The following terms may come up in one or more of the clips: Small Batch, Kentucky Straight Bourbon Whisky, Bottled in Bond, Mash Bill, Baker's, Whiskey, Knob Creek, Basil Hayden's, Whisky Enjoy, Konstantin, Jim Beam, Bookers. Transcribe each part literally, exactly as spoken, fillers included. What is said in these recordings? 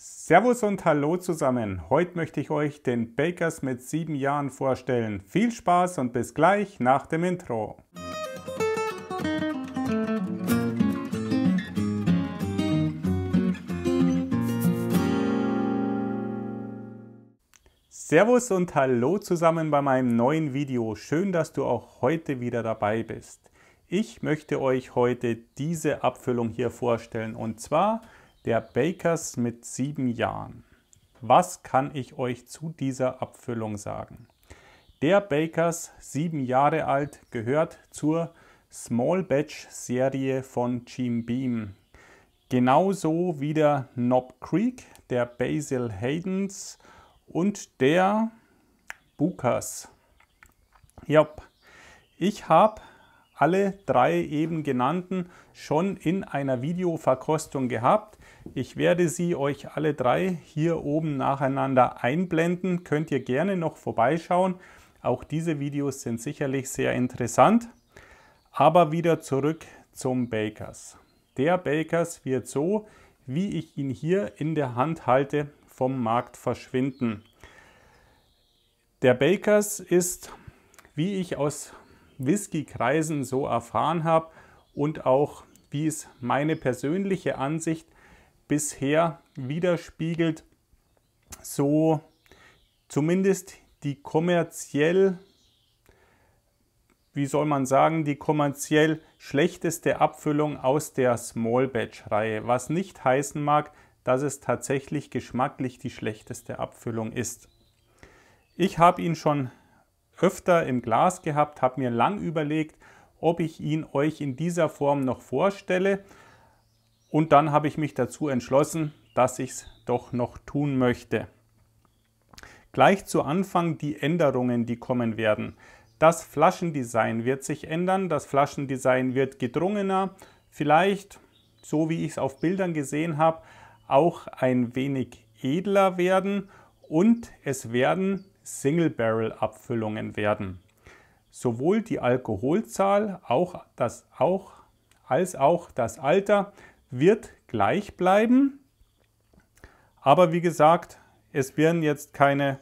Servus und hallo zusammen. Heute möchte ich euch den Baker's mit sieben Jahren vorstellen. Viel Spaß und bis gleich nach dem Intro. Servus und hallo zusammen bei meinem neuen Video. Schön, dass du auch heute wieder dabei bist. Ich möchte euch heute diese Abfüllung hier vorstellen und zwar der Baker's mit sieben Jahren. Was kann ich euch zu dieser Abfüllung sagen? Der Baker's, sieben Jahre alt, gehört zur Small Batch Serie von Jim Beam. Genauso wie der Knob Creek, der Basil Hayden's und der Bookers. Ja, ich habe alle drei eben genannten schon in einer Videoverkostung gehabt. Ich werde sie euch alle drei hier oben nacheinander einblenden. Könnt ihr gerne noch vorbeischauen. Auch diese Videos sind sicherlich sehr interessant. Aber wieder zurück zum Baker's. Der Baker's wird so, wie ich ihn hier in der Hand halte, vom Markt verschwinden. Der Baker's ist, wie ich aus Whisky-Kreisen so erfahren habe und auch wie es meine persönliche Ansicht bisher widerspiegelt, so zumindest die kommerziell, wie soll man sagen, die kommerziell schlechteste Abfüllung aus der Small Batch-Reihe, was nicht heißen mag, dass es tatsächlich geschmacklich die schlechteste Abfüllung ist. Ich habe ihn schon öfter im Glas gehabt, habe mir lang überlegt, ob ich ihn euch in dieser Form noch vorstelle und dann habe ich mich dazu entschlossen, dass ich es doch noch tun möchte. Gleich zu Anfang die Änderungen, die kommen werden. Das Flaschendesign wird sich ändern, das Flaschendesign wird gedrungener, vielleicht, so wie ich es auf Bildern gesehen habe, auch ein wenig edler werden und es werden Single-Barrel-Abfüllungen werden. Sowohl die Alkoholzahl auch das, auch, als auch das Alter wird gleich bleiben. Aber wie gesagt, es werden jetzt keine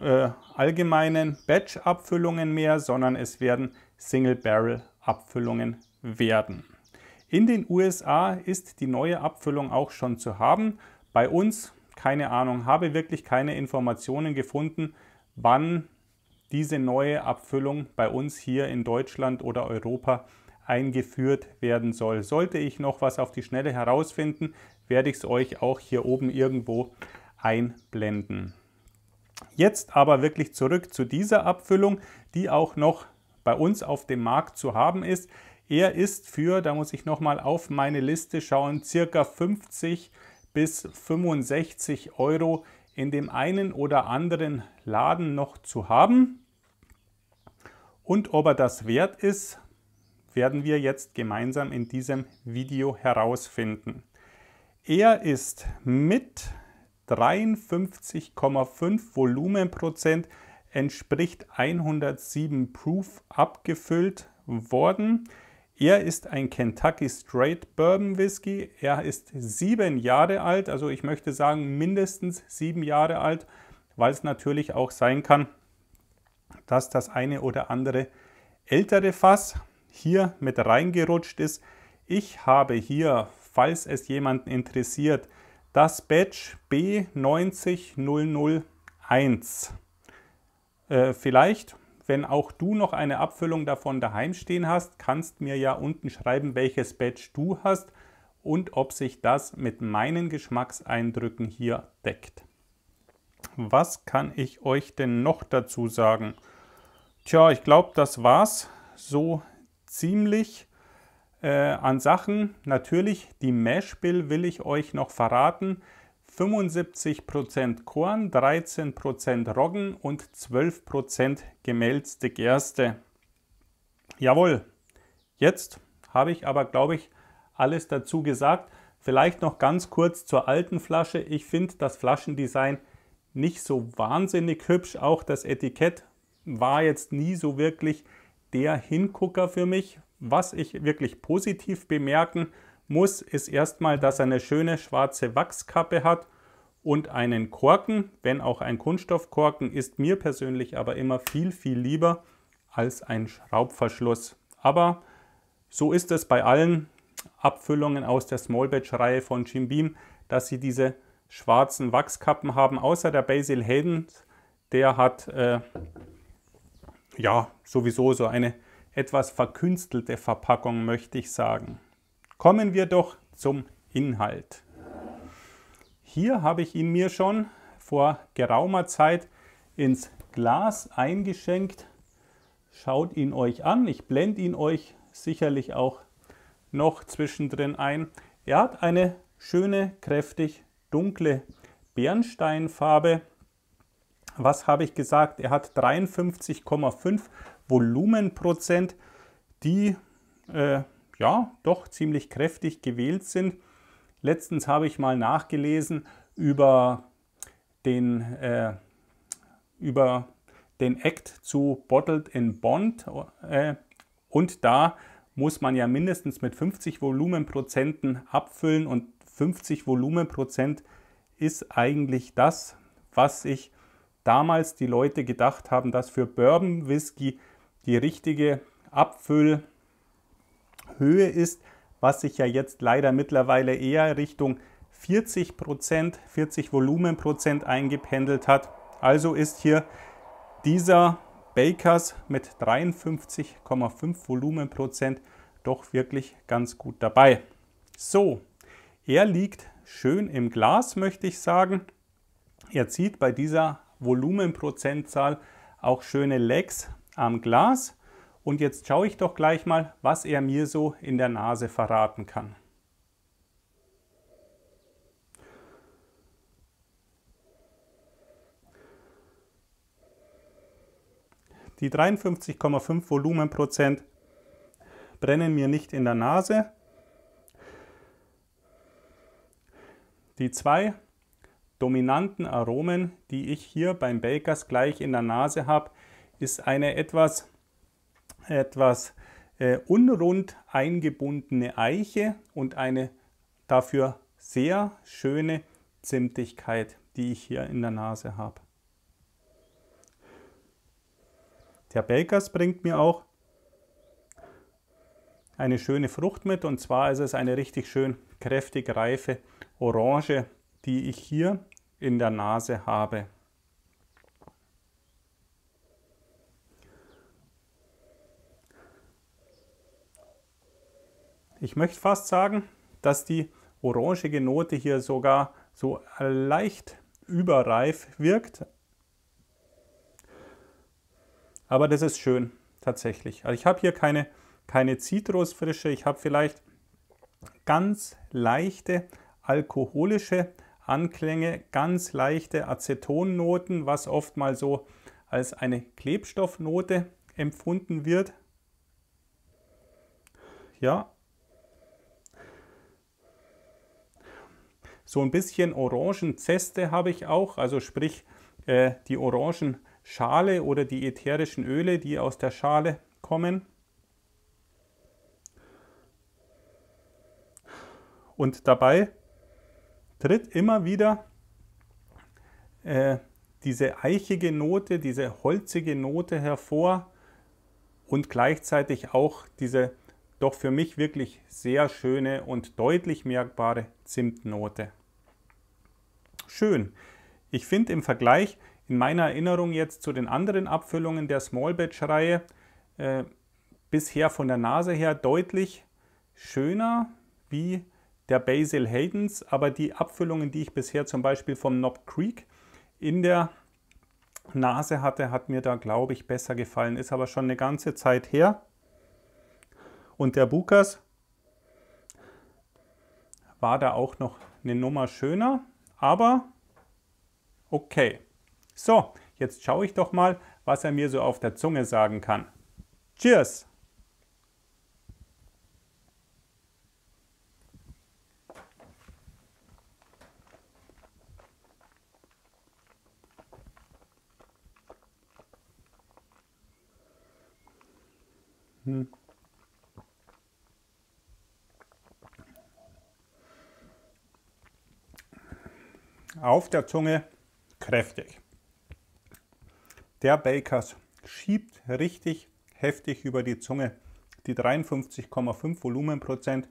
äh, allgemeinen Batch-Abfüllungen mehr, sondern es werden Single-Barrel-Abfüllungen werden. In den U S A ist die neue Abfüllung auch schon zu haben. Bei uns, keine Ahnung, habe wirklich keine Informationen gefunden, wann diese neue Abfüllung bei uns hier in Deutschland oder Europa eingeführt werden soll. Sollte ich noch was auf die Schnelle herausfinden, werde ich es euch auch hier oben irgendwo einblenden. Jetzt aber wirklich zurück zu dieser Abfüllung, die auch noch bei uns auf dem Markt zu haben ist. Er ist für, da muss ich nochmal auf meine Liste schauen, circa fünfzig bis fünfundsechzig Euro in dem einen oder anderen Laden noch zu haben. Und ob er das wert ist, werden wir jetzt gemeinsam in diesem Video herausfinden. Er ist mit dreiundfünfzig Komma fünf Volumenprozent, entspricht hundertsieben Proof abgefüllt worden. Er ist ein Kentucky Straight Bourbon Whisky. Er ist sieben Jahre alt, also ich möchte sagen mindestens sieben Jahre alt, weil es natürlich auch sein kann, dass das eine oder andere ältere Fass hier mit reingerutscht ist. Ich habe hier, falls es jemanden interessiert, das Batch B neunzig null null eins. Äh, vielleicht... Wenn auch du noch eine Abfüllung davon daheim stehen hast, kannst mir ja unten schreiben, welches Batch du hast und ob sich das mit meinen Geschmackseindrücken hier deckt. Was kann ich euch denn noch dazu sagen? Tja, ich glaube, das war's so ziemlich äh, an Sachen. Natürlich, die Mash Bill will ich euch noch verraten. fünfundsiebzig Prozent Korn, dreizehn Prozent Roggen und zwölf Prozent gemälzte Gerste. Jawohl, jetzt habe ich aber, glaube ich, alles dazu gesagt. Vielleicht noch ganz kurz zur alten Flasche. Ich finde das Flaschendesign nicht so wahnsinnig hübsch. Auch das Etikett war jetzt nie so wirklich der Hingucker für mich. Was ich wirklich positiv bemerken muss, ist erstmal, dass er eine schöne schwarze Wachskappe hat und einen Korken, wenn auch ein Kunststoffkorken, ist mir persönlich aber immer viel, viel lieber als ein Schraubverschluss. Aber so ist es bei allen Abfüllungen aus der Small Batch Reihe von Jim Beam, dass sie diese schwarzen Wachskappen haben, außer der Basil Hayden's, der hat äh, ja sowieso so eine etwas verkünstelte Verpackung, möchte ich sagen. Kommen wir doch zum Inhalt. Hier habe ich ihn mir schon vor geraumer Zeit ins Glas eingeschenkt. Schaut ihn euch an, ich blende ihn euch sicherlich auch noch zwischendrin ein. Er hat eine schöne, kräftig dunkle Bernsteinfarbe. Was habe ich gesagt? Er hat dreiundfünfzig Komma fünf Volumenprozent, die äh, ja doch ziemlich kräftig gewählt sind. Letztens habe ich mal nachgelesen über den, äh, über den Act zu Bottled in Bond äh, und da muss man ja mindestens mit fünfzig Volumenprozenten abfüllen und fünfzig Volumenprozent ist eigentlich das, was ich damals die Leute gedacht haben, dass für Bourbon Whisky die richtige Abfüllhöhe ist, was sich ja jetzt leider mittlerweile eher Richtung vierzig Prozent, vierzig Volumenprozent eingependelt hat. Also ist hier dieser Baker's mit dreiundfünfzig Komma fünf Volumenprozent doch wirklich ganz gut dabei. So, er liegt schön im Glas, möchte ich sagen. Er zieht bei dieser Volumenprozentzahl auch schöne Lecks am Glas. Und jetzt schaue ich doch gleich mal, was er mir so in der Nase verraten kann. Die dreiundfünfzig Komma fünf Volumenprozent brennen mir nicht in der Nase. Die zwei dominanten Aromen, die ich hier beim Baker's gleich in der Nase habe, ist eine etwas, etwas äh, unrund eingebundene Eiche und eine dafür sehr schöne Zimtigkeit, die ich hier in der Nase habe. Der Baker's bringt mir auch eine schöne Frucht mit, und zwar ist es eine richtig schön kräftig reife Orange, die ich hier in der Nase habe. Ich möchte fast sagen, dass die orangige Note hier sogar so leicht überreif wirkt. Aber das ist schön, tatsächlich. Also ich habe hier keine, keine Zitrusfrische, ich habe vielleicht ganz leichte alkoholische Anklänge, ganz leichte Acetonnoten, was oft mal so als eine Klebstoffnote empfunden wird. Ja. So ein bisschen Orangenzeste habe ich auch, also sprich äh, die Orangen Schale oder die ätherischen Öle, die aus der Schale kommen. Und dabei tritt immer wieder äh, diese eichige Note, diese holzige Note hervor und gleichzeitig auch diese doch für mich wirklich sehr schöne und deutlich merkbare Zimtnote. Schön. Ich finde im Vergleich, in meiner Erinnerung jetzt zu den anderen Abfüllungen der Small Batch Reihe, äh, bisher von der Nase her deutlich schöner wie der Basil Hayden's, aber die Abfüllungen, die ich bisher zum Beispiel vom Knob Creek in der Nase hatte, hat mir da, glaube ich, besser gefallen. Ist aber schon eine ganze Zeit her. Und der Bookers war da auch noch eine Nummer schöner, aber okay. So, jetzt schaue ich doch mal, was er mir so auf der Zunge sagen kann. Cheers! Hm. auf der Zunge kräftig. Der Baker's schiebt richtig heftig über die Zunge. Die dreiundfünfzig Komma fünf Volumenprozent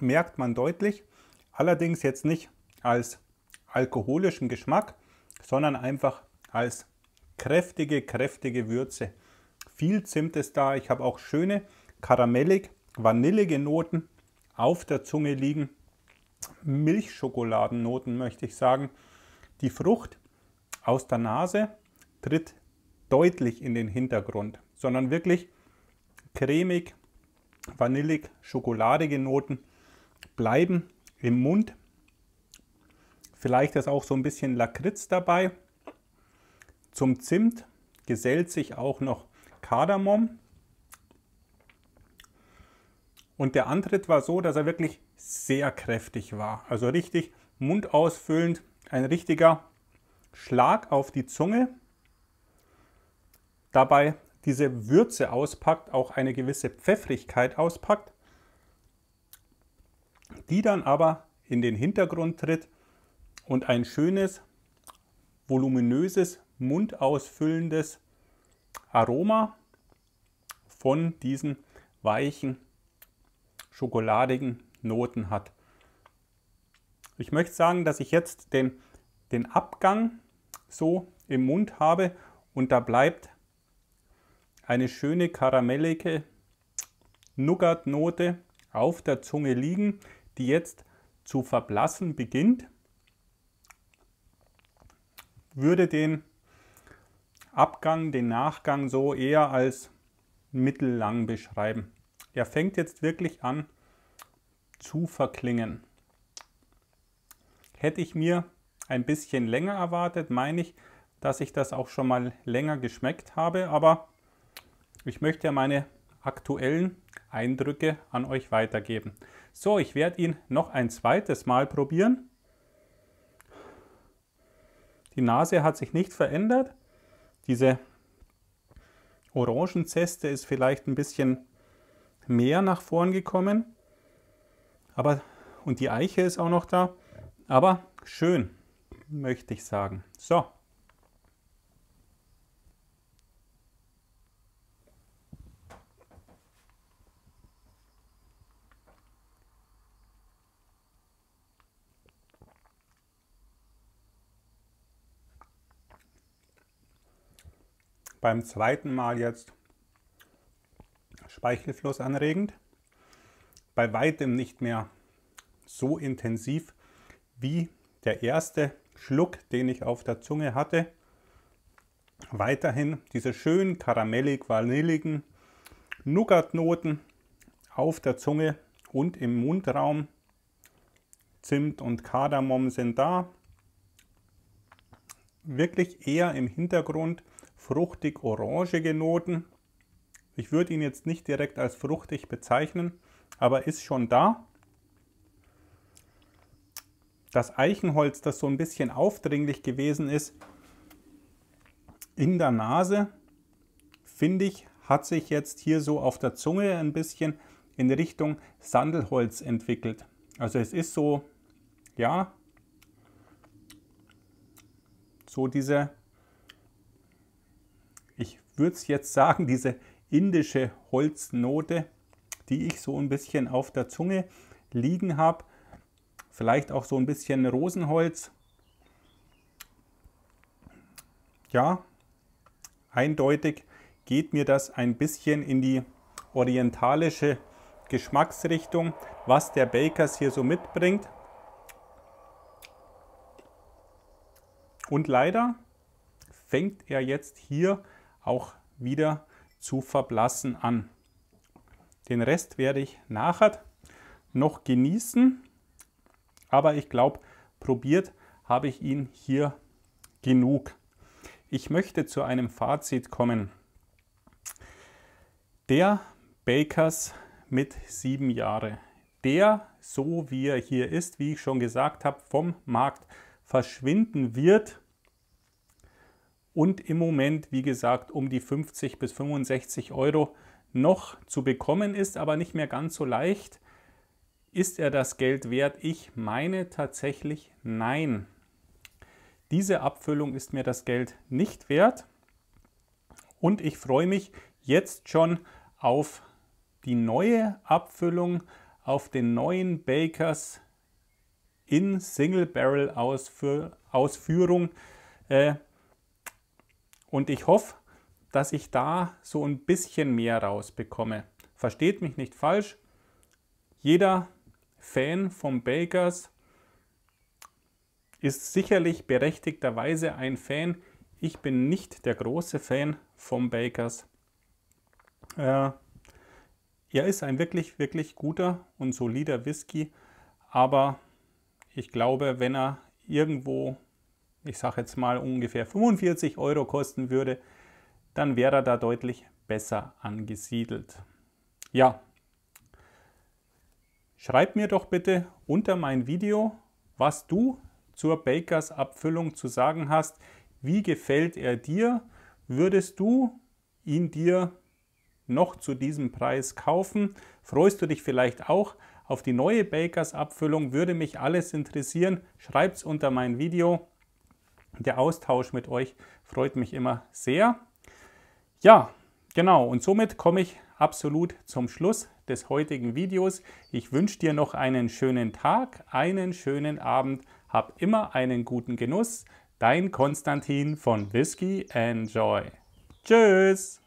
merkt man deutlich. Allerdings jetzt nicht als alkoholischen Geschmack, sondern einfach als kräftige, kräftige Würze. Viel Zimt ist da. Ich habe auch schöne karamellig, vanillige Noten auf der Zunge liegen. Milchschokoladennoten möchte ich sagen. Die Frucht aus der Nase tritt deutlich in den Hintergrund, sondern wirklich cremig, vanillig, schokoladige Noten bleiben im Mund. Vielleicht ist auch so ein bisschen Lakritz dabei. Zum Zimt gesellt sich auch noch Kardamom. Und der Antritt war so, dass er wirklich sehr kräftig war. Also richtig mundausfüllend, ein richtiger Schlag auf die Zunge. Dabei diese Würze auspackt, auch eine gewisse Pfeffrigkeit auspackt, die dann aber in den Hintergrund tritt und ein schönes, voluminöses, mundausfüllendes Aroma von diesen weichen, schokoladigen Noten hat. Ich möchte sagen, dass ich jetzt den, den Abgang so im Mund habe und da bleibt eine schöne karamellige Nougat-Note auf der Zunge liegen, die jetzt zu verblassen beginnt. Würde den Abgang, den Nachgang so eher als mittellang beschreiben. Er fängt jetzt wirklich an zu verklingen. Hätte ich mir ein bisschen länger erwartet, meine ich, dass ich das auch schon mal länger geschmeckt habe, aber ich möchte ja meine aktuellen Eindrücke an euch weitergeben. So, ich werde ihn noch ein zweites Mal probieren. Die Nase hat sich nicht verändert. Diese Orangenzeste ist vielleicht ein bisschen mehr nach vorn gekommen, aber und die Eiche ist auch noch da, aber schön, möchte ich sagen. So, beim zweiten Mal jetzt Speichelfluss anregend, bei weitem nicht mehr so intensiv wie der erste Schluck, den ich auf der Zunge hatte. Weiterhin diese schönen karamellig-vanilligen Nougat-Noten auf der Zunge und im Mundraum. Zimt und Kardamom sind da. Wirklich eher im Hintergrund fruchtig-orangige Noten. Ich würde ihn jetzt nicht direkt als fruchtig bezeichnen, aber ist schon da. Das Eichenholz, das so ein bisschen aufdringlich gewesen ist, in der Nase, finde ich, hat sich jetzt hier so auf der Zunge ein bisschen in Richtung Sandelholz entwickelt. Also es ist so, ja, so diese, ich würde es jetzt sagen, diese indische Holznote, die ich so ein bisschen auf der Zunge liegen habe. Vielleicht auch so ein bisschen Rosenholz. Ja, eindeutig geht mir das ein bisschen in die orientalische Geschmacksrichtung, was der Baker's hier so mitbringt. Und leider fängt er jetzt hier auch wieder an zu verblassen an. Den Rest werde ich nachher noch genießen, aber ich glaube, probiert habe ich ihn hier genug. Ich möchte zu einem Fazit kommen. Der Baker's mit sieben Jahren, der, so wie er hier ist, wie ich schon gesagt habe, vom Markt verschwinden wird, und im Moment, wie gesagt, um die fünfzig bis fünfundsechzig Euro noch zu bekommen ist, aber nicht mehr ganz so leicht. Ist er das Geld wert? Ich meine tatsächlich nein. Diese Abfüllung ist mir das Geld nicht wert. Und ich freue mich jetzt schon auf die neue Abfüllung, auf den neuen Baker's in Single Barrel Ausführung. Und ich hoffe, dass ich da so ein bisschen mehr rausbekomme. Versteht mich nicht falsch. Jeder Fan vom Baker's ist sicherlich berechtigterweise ein Fan. Ich bin nicht der große Fan vom Baker's. Äh, er ist ein wirklich, wirklich guter und solider Whisky, aber ich glaube, wenn er irgendwo, ich sage jetzt mal ungefähr fünfundvierzig Euro kosten würde, dann wäre er da deutlich besser angesiedelt. Ja, schreib mir doch bitte unter mein Video, was du zur Baker's Abfüllung zu sagen hast. Wie gefällt er dir? Würdest du ihn dir noch zu diesem Preis kaufen? Freust du dich vielleicht auch auf die neue Baker's Abfüllung? Würde mich alles interessieren. Schreibt's unter mein Video. Der Austausch mit euch freut mich immer sehr. Ja, genau. Und somit komme ich absolut zum Schluss des heutigen Videos. Ich wünsche dir noch einen schönen Tag, einen schönen Abend. Hab immer einen guten Genuss. Dein Konstantin von Whisky Enjoy. Tschüss!